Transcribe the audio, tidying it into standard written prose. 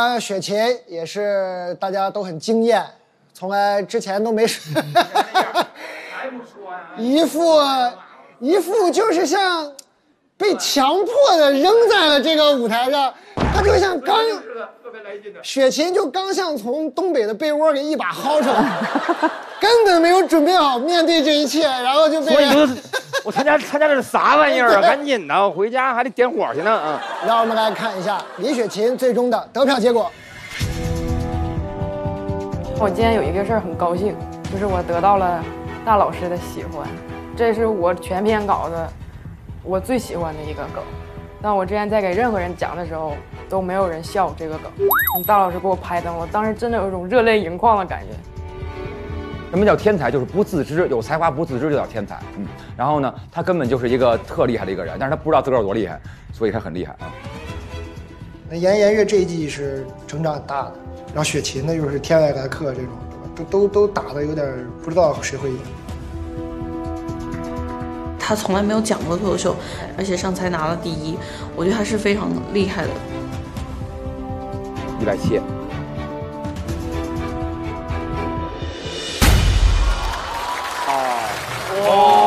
他雪琴也是大家都很惊艳，从来之前都没说，还不说呀？一副就是像被强迫的扔在了这个舞台上，他就像刚雪琴就刚像从东北的被窝给一把薅出来，根本没有准备好面对这一切，然后就被人。我参加这是啥玩意儿啊？赶紧的，回家还得点火去呢啊！让我们来看一下李雪琴最终的得票结果。我今天有一个事儿很高兴，就是我得到了大老师的喜欢，这是我全篇稿子我最喜欢的一个梗。但我之前在给任何人讲的时候都没有人笑这个梗，大老师给我拍灯，我当时真的有一种热泪盈眶的感觉。 什么叫天才？就是不自知，有才华不自知就叫天才。嗯，然后呢，他根本就是一个特厉害的一个人，但是他不知道自个儿有多厉害，所以他很厉害啊。那颜悦这一季是成长很大的，然后雪琴呢又是天外来客这种，都打的有点不知道谁会赢。他从来没有讲过脱口秀，而且上台拿了第一，我觉得他是非常厉害的。170。 哦。